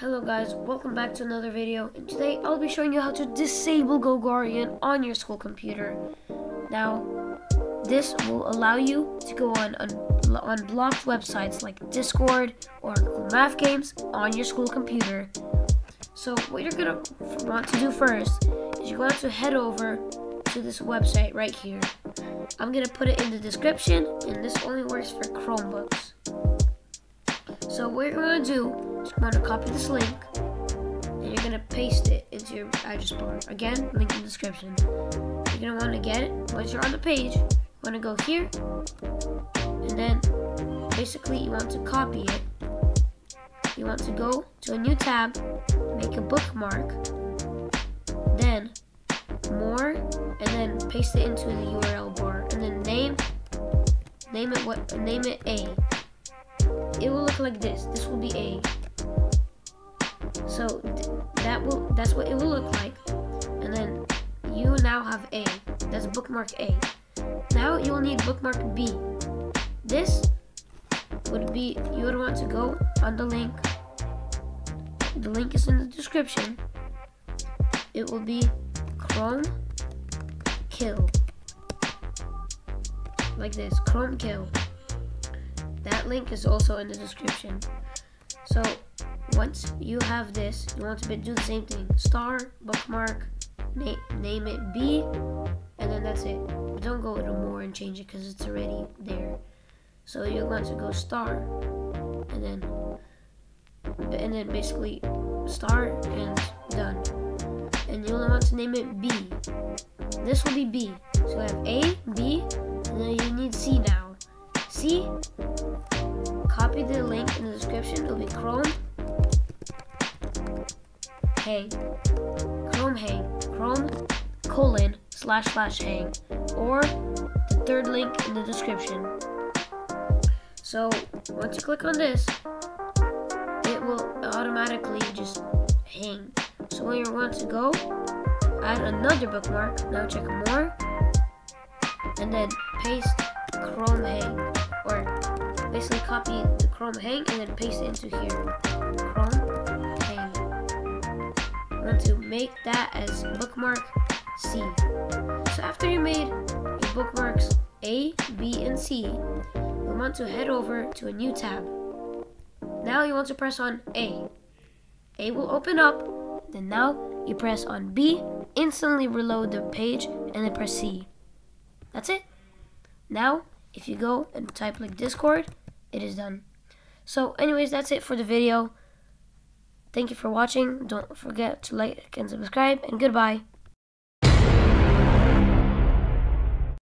Hello guys, welcome back to another video, and today I'll be showing you how to disable GoGuardian on your school computer. Now, this will allow you to go on unblocked websites like Discord or math games on your school computer. So what you're gonna want to do first is you're going to head over to this website right here. I'm gonna put it in the description, and this only works for Chromebooks. So what you're gonna do, so I'm going to copy this link, and you're going to paste it into your address bar. Again, link in the description. You're going to want to get it. Once you're on the page, you want to go here, and then basically you want to copy it. You want to go to a new tab, make a bookmark, then more, and then paste it into the URL bar, and then name it A. It will look like this. This will be A. So that's what it will look like, and then you now have A. That's bookmark A. Now you will need bookmark B. This would be, you would want to go on the link. The link is in the description. It will be Chrome kill, like this, Chrome kill. That link is also in the description. So once you have this, you want to do the same thing. Star, bookmark, name it B, and then that's it. Don't go to more and change it because it's already there. So you want to go star, and then basically star and done. And you'll want to name it B. This will be B. So I have A, B, and then you need C now. C, copy the link in the description. It'll be Chrome://hang, or the third link in the description. So once you click on this, it will automatically just hang. So when you want to go, add another bookmark. Now check more, and then paste Chrome Hang, or basically copy the Chrome Hang and then paste it into here. Chrome Hang. You want to make that as bookmark C. So after you made your bookmarks A, B, and C, you want to head over to a new tab. Now you want to press on A. A will open up, then now you press on B, instantly reload the page, and then press C. That's it. Now, if you go and type like Discord, it is done. So anyways, that's it for the video. Thank you for watching. Don't forget to like and subscribe, and goodbye.